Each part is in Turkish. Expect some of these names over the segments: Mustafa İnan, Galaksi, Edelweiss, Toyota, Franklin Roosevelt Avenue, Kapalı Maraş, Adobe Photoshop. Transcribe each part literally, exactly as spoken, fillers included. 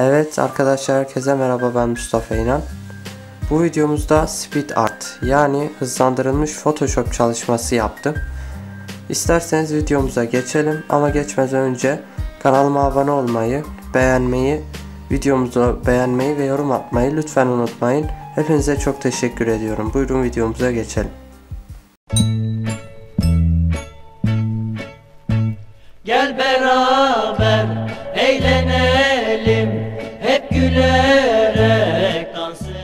Evet arkadaşlar, herkese merhaba, ben Mustafa İnan. Bu videomuzda Speed Art yani hızlandırılmış Photoshop çalışması yaptım. İsterseniz videomuza geçelim ama geçmeden önce kanalıma abone olmayı, beğenmeyi, videomuzu beğenmeyi ve yorum atmayı lütfen unutmayın. Hepinize çok teşekkür ediyorum. Buyurun videomuza geçelim. Gel beraber eğlenelim, hep gülerek dans edelim.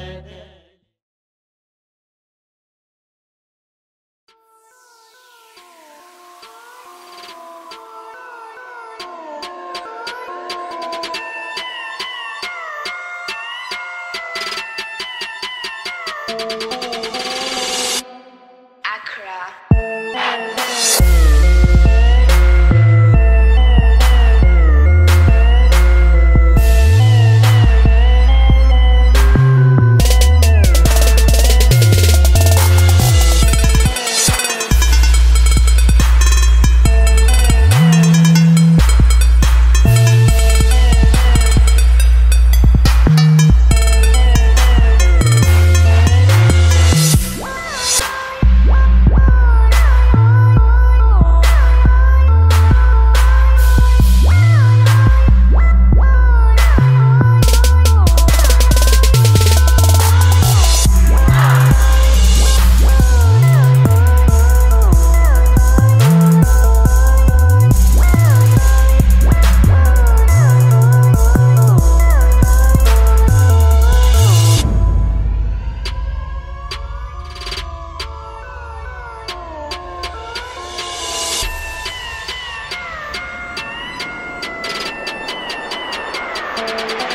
We'll be right back.